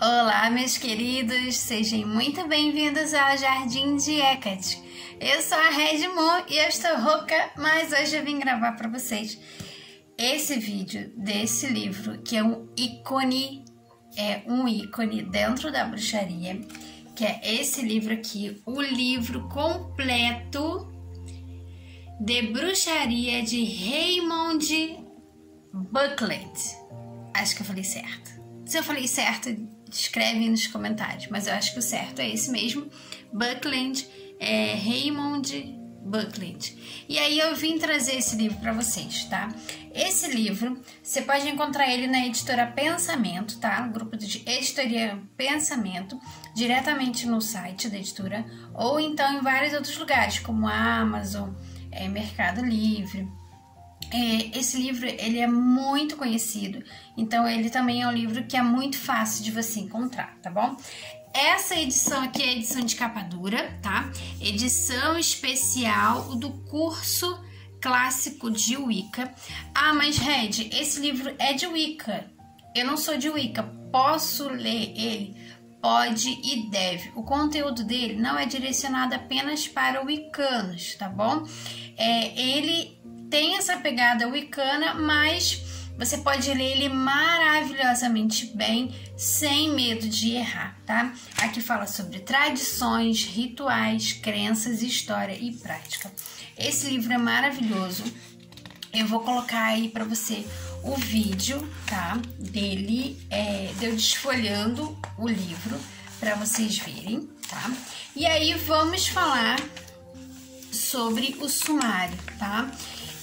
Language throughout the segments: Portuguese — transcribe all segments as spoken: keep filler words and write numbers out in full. Olá, meus queridos, sejam muito bem-vindos ao Jardim de Hecate. Eu sou a Red Moon e eu estou rouca, mas hoje eu vim gravar para vocês esse vídeo desse livro, que é um ícone, é um ícone dentro da bruxaria, que é esse livro aqui, o livro completo de bruxaria de Raymond Buckland. Acho que eu falei certo. Se eu falei certo, escreve nos comentários, mas eu acho que o certo é esse mesmo, Buckland, é Raymond Buckland. E aí eu vim trazer esse livro para vocês, tá? Esse livro, você pode encontrar ele na editora Pensamento, tá? No grupo de editoria Pensamento, diretamente no site da editora, ou então em vários outros lugares, como a Amazon, é, Mercado Livre. Esse livro, ele é muito conhecido, então ele também é um livro que é muito fácil de você encontrar, tá bom? Essa edição aqui é a edição de capa dura, tá? Edição especial do curso clássico de Wicca. Ah, mas Red, esse livro é de Wicca. Eu não sou de Wicca, posso ler ele? Pode e deve. O conteúdo dele não é direcionado apenas para wiccanos, tá bom? É, ele... tem essa pegada wiccana, mas você pode ler ele maravilhosamente bem, sem medo de errar, tá? Aqui fala sobre tradições, rituais, crenças, história e prática. Esse livro é maravilhoso. Eu vou colocar aí pra você o vídeo, tá? Dele, é, de eu desfolhando o livro, pra vocês verem, tá? E aí vamos falar sobre o sumário, tá?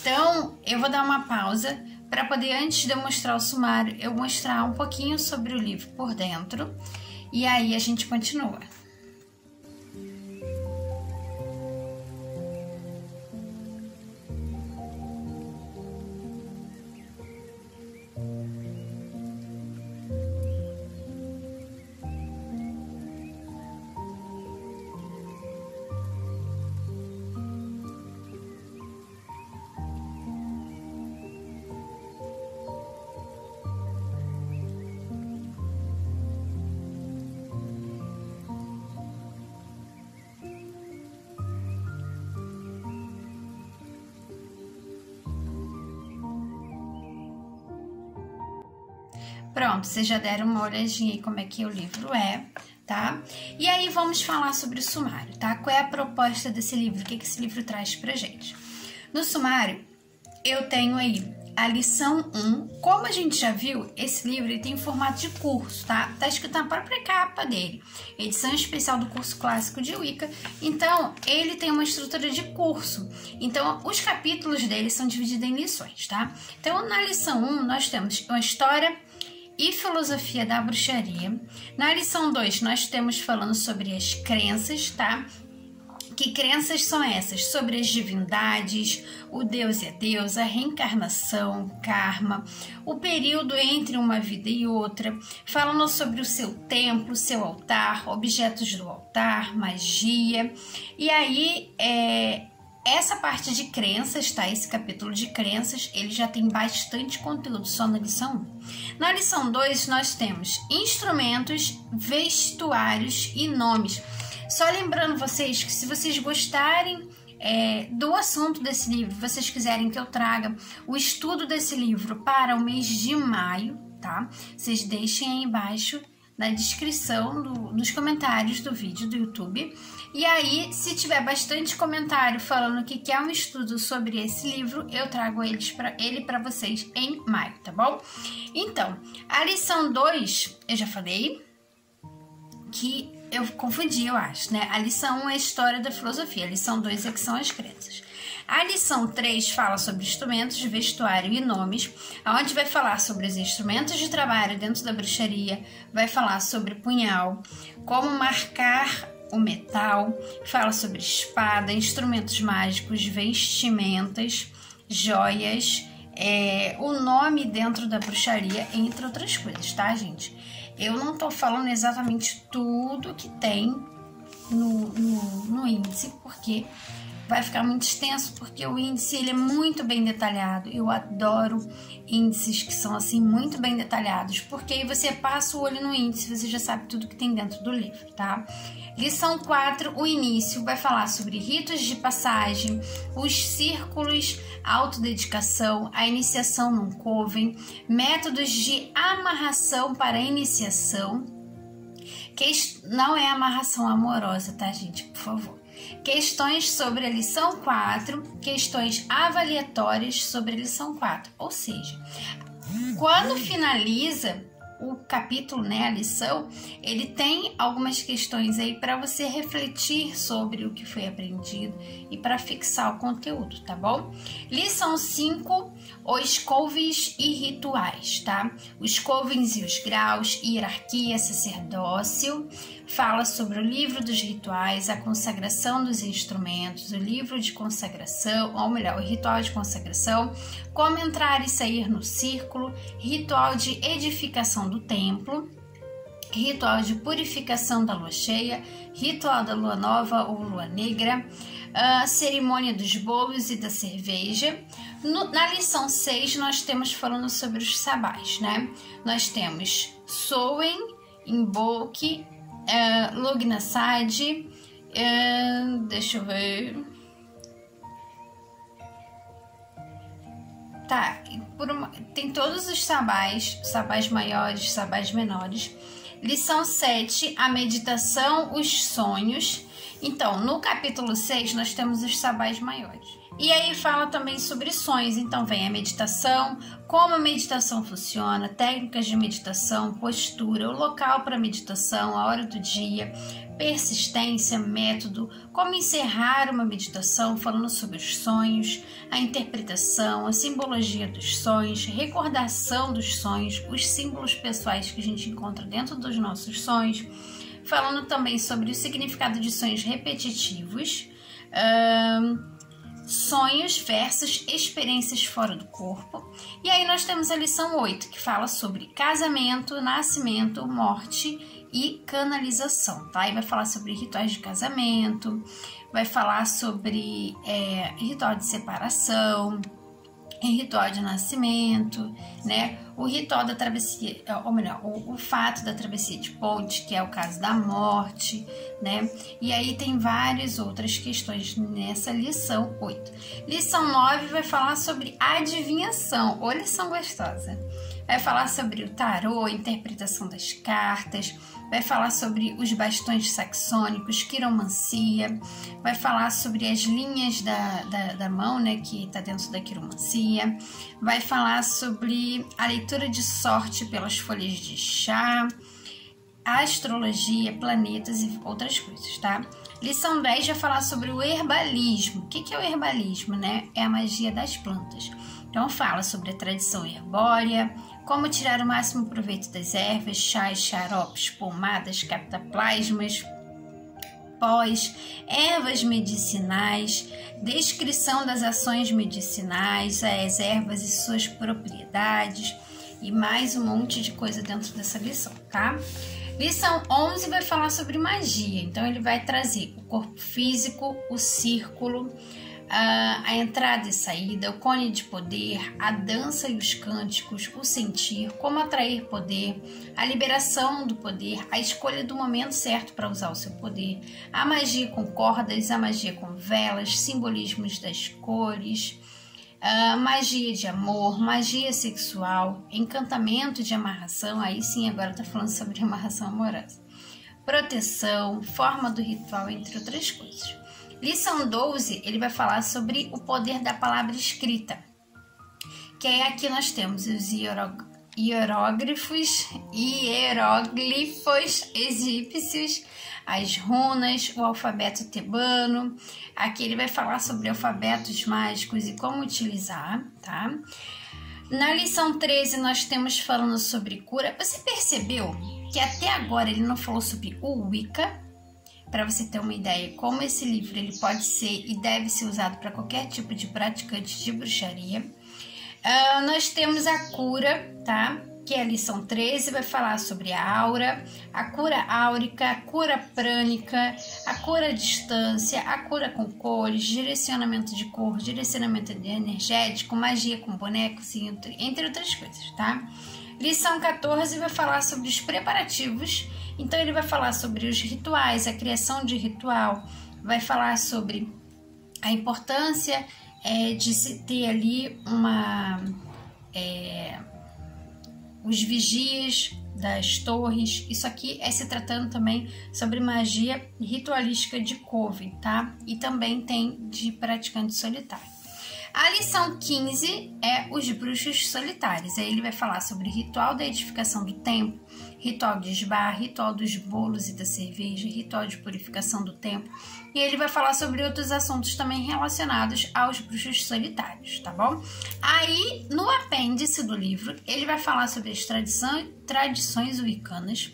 Então, eu vou dar uma pausa para poder, antes de eu mostrar o sumário, eu mostrar um pouquinho sobre o livro por dentro e aí a gente continua. Pronto, vocês já deram uma olhadinha aí como é que o livro é, tá? E aí vamos falar sobre o sumário, tá? Qual é a proposta desse livro? O que, que esse livro traz pra gente? No sumário, eu tenho aí a lição um. Como a gente já viu, esse livro ele tem formato de curso, tá? Tá escrito na própria capa dele. Edição especial do curso clássico de Wicca. Então, ele tem uma estrutura de curso. Então, os capítulos dele são divididos em lições, tá? Então, na lição um, nós temos uma história e filosofia da bruxaria. Na lição dois, nós temos falando sobre as crenças, tá? Que crenças são essas? Sobre as divindades, o Deus e a deusa, a reencarnação, karma, o período entre uma vida e outra, falando sobre o seu templo, seu altar, objetos do altar, magia. E aí, é... essa parte de crenças, tá? Esse capítulo de crenças, ele já tem bastante conteúdo só na lição um. Na lição dois, nós temos instrumentos, vestuários e nomes. Só lembrando vocês que se vocês gostarem é, do assunto desse livro, vocês quiserem que eu traga o estudo desse livro para o mês de maio, tá? Vocês deixem aí embaixo na descrição, do, nos comentários do vídeo do YouTube. E aí, se tiver bastante comentário falando que quer um estudo sobre esse livro, eu trago eles pra, ele para vocês em maio, tá bom? Então, a lição dois, eu já falei que eu confundi, eu acho, né? A lição um é a história da filosofia, a lição dois é que são as crenças. A lição três fala sobre instrumentos, vestuário e nomes, onde vai falar sobre os instrumentos de trabalho dentro da bruxaria, vai falar sobre punhal, como marcar o metal, fala sobre espada, instrumentos mágicos, vestimentas, joias, é, o nome dentro da bruxaria, entre outras coisas, tá, gente? Eu não tô falando exatamente tudo que tem no, no, no índice, porque vai ficar muito extenso, porque o índice ele é muito bem detalhado. Eu adoro índices que são assim muito bem detalhados, porque aí você passa o olho no índice, você já sabe tudo que tem dentro do livro, tá? Lição quatro, o início, vai falar sobre ritos de passagem, os círculos, autodedicação, a iniciação num coven, métodos de amarração para iniciação, que não é amarração amorosa, tá, gente? Por favor. Questões sobre a lição quatro, questões avaliatórias sobre a lição quatro, ou seja, quando finaliza o capítulo, né, a lição, ele tem algumas questões aí para você refletir sobre o que foi aprendido e para fixar o conteúdo, tá bom? Lição cinco, os covens e rituais, tá? Os covens e os graus, hierarquia, sacerdócio, fala sobre o livro dos rituais, a consagração dos instrumentos, o livro de consagração, ou melhor, o ritual de consagração, como entrar e sair no círculo, ritual de edificação do templo, ritual de purificação da lua cheia, ritual da lua nova ou lua negra, a cerimônia dos bolos e da cerveja. No, na lição seis, nós temos falando sobre os sabás, né? Nós temos Soen, Imboque, uh, Lognasad, uh, deixa eu ver... Tá, por uma, tem todos os sabás, sabás maiores, sabás menores. Lição sete, a meditação, os sonhos. Então, no capítulo seis, nós temos os sabás maiores. E aí fala também sobre sonhos. Então, vem a meditação, como a meditação funciona, técnicas de meditação, postura, o local para meditação, a hora do dia, persistência, método, como encerrar uma meditação, falando sobre os sonhos, a interpretação, a simbologia dos sonhos, recordação dos sonhos, os símbolos pessoais que a gente encontra dentro dos nossos sonhos, falando também sobre o significado de sonhos repetitivos, um, sonhos versus experiências fora do corpo. E aí nós temos a lição oito, que fala sobre casamento, nascimento, morte e canalização, tá? E vai falar sobre rituais de casamento, vai falar sobre é, ritual de separação, ritual de nascimento, né? O ritual da travessia, ou melhor, o, o fato da travessia de ponte, que é o caso da morte, né? E aí tem várias outras questões nessa lição oito. Lição nove vai falar sobre adivinhação, ou lição gostosa. Vai falar sobre o tarô, a interpretação das cartas, vai falar sobre os bastões saxônicos, quiromancia, vai falar sobre as linhas da, da, da mão, né, que está dentro da quiromancia, vai falar sobre a leitura de sorte pelas folhas de chá, astrologia, planetas e outras coisas, tá? Lição dez vai falar sobre o herbalismo. O que é o herbalismo, né? É a magia das plantas. Então fala sobre a tradição herbórea, como tirar o máximo proveito das ervas, chás, xaropes, pomadas, cataplasmas, pós, ervas medicinais, descrição das ações medicinais, as ervas e suas propriedades e mais um monte de coisa dentro dessa lição, tá? Lição onze vai falar sobre magia, então ele vai trazer o corpo físico, o círculo, a entrada e saída, o cone de poder, a dança e os cânticos, o sentir, como atrair poder, a liberação do poder, a escolha do momento certo para usar o seu poder, a magia com cordas, a magia com velas, simbolismos das cores, a magia de amor, magia sexual, encantamento de amarração, aí sim agora tá falando sobre amarração amorosa, proteção, forma do ritual, entre outras coisas. Lição doze, ele vai falar sobre o poder da palavra escrita, que aí aqui nós temos os hieróglifos, hieróglifos egípcios, as runas, o alfabeto tebano. Aqui ele vai falar sobre alfabetos mágicos e como utilizar, tá? Na lição treze, nós temos falando sobre cura. Você percebeu que até agora ele não falou sobre o Wicca? Para você ter uma ideia como esse livro ele pode ser e deve ser usado para qualquer tipo de praticante de bruxaria. Uh, nós temos a cura, tá? que é a lição treze, vai falar sobre a aura, a cura áurica, a cura prânica, a cura à distância, a cura com cores, direcionamento de cor, direcionamento energético, magia com bonecos, entre outras coisas, tá? Lição quatorze vai falar sobre os preparativos, então ele vai falar sobre os rituais, a criação de ritual, vai falar sobre a importância é, de se ter ali uma... É, os vigias das torres, isso aqui é se tratando também sobre magia ritualística de Cove, tá? E também tem de praticante solitário. A lição quinze é os bruxos solitários, aí ele vai falar sobre ritual da edificação do templo, ritual de esbarro, ritual dos bolos e da cerveja, ritual de purificação do templo, e ele vai falar sobre outros assuntos também relacionados aos bruxos solitários, tá bom? Aí, no apêndice do livro, ele vai falar sobre as tradições, tradições wiccanas,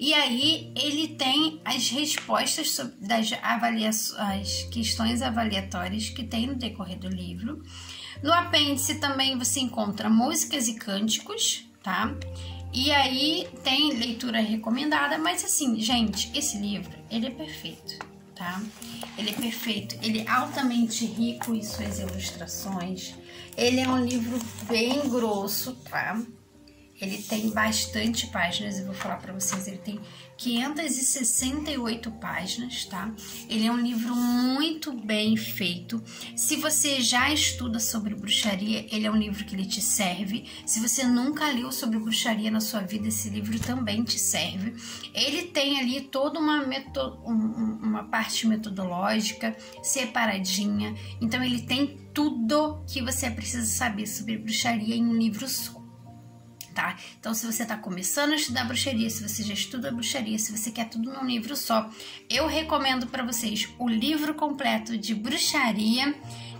e aí ele tem as respostas sobre das avaliações, as questões avaliatórias que tem no decorrer do livro. No apêndice também você encontra músicas e cânticos, tá? E aí tem leitura recomendada, mas assim, gente, esse livro, ele é perfeito, tá? Ele é perfeito, ele é altamente rico em suas ilustrações, ele é um livro bem grosso, tá? Ele tem bastante páginas, eu vou falar pra vocês, ele tem quinhentas e sessenta e oito páginas, tá? Ele é um livro muito bem feito. Se você já estuda sobre bruxaria, ele é um livro que ele te serve. Se você nunca leu sobre bruxaria na sua vida, esse livro também te serve. Ele tem ali toda uma, meto- uma parte metodológica separadinha. Então, ele tem tudo que você precisa saber sobre bruxaria em um livro só. Tá? Então, se você está começando a estudar bruxaria, se você já estuda bruxaria, se você quer tudo num livro só, eu recomendo para vocês o livro completo de bruxaria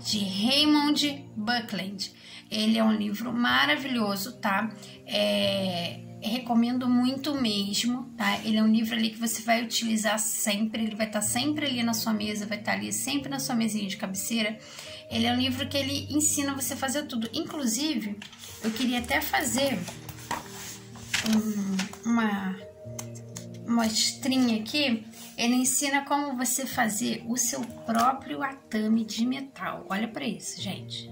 de Raymond Buckland. Ele é um livro maravilhoso, tá? É... Recomendo muito mesmo, tá? Ele é um livro ali que você vai utilizar sempre, ele vai estar sempre ali na sua mesa, vai estar ali sempre na sua mesinha de cabeceira. Ele é um livro que ele ensina você a fazer tudo. Inclusive, eu queria até fazer um, uma mostrinha aqui. Ele ensina como você fazer o seu próprio atame de metal. Olha pra isso, gente.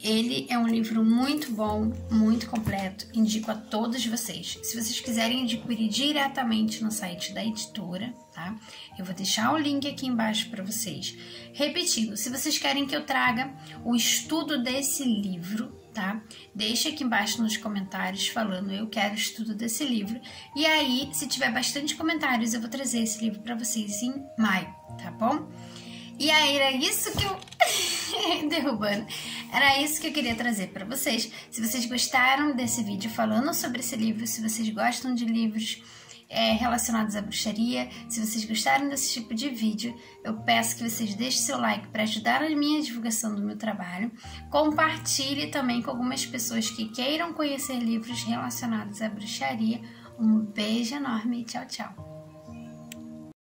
Ele é um livro muito bom, muito completo, indico a todos vocês. Se vocês quiserem adquirir diretamente no site da editora, tá? Eu vou deixar o link aqui embaixo para vocês. Repetindo, se vocês querem que eu traga o estudo desse livro, tá? Deixa aqui embaixo nos comentários falando eu quero estudo desse livro. E aí, se tiver bastante comentários, eu vou trazer esse livro para vocês em maio, tá bom? E aí, era isso que eu... Derrubando. Era isso que eu queria trazer para vocês. Se vocês gostaram desse vídeo falando sobre esse livro, se vocês gostam de livros é, relacionados à bruxaria, se vocês gostaram desse tipo de vídeo, eu peço que vocês deixem seu like para ajudar a minha divulgação do meu trabalho. Compartilhe também com algumas pessoas que queiram conhecer livros relacionados à bruxaria. Um beijo enorme e tchau, tchau!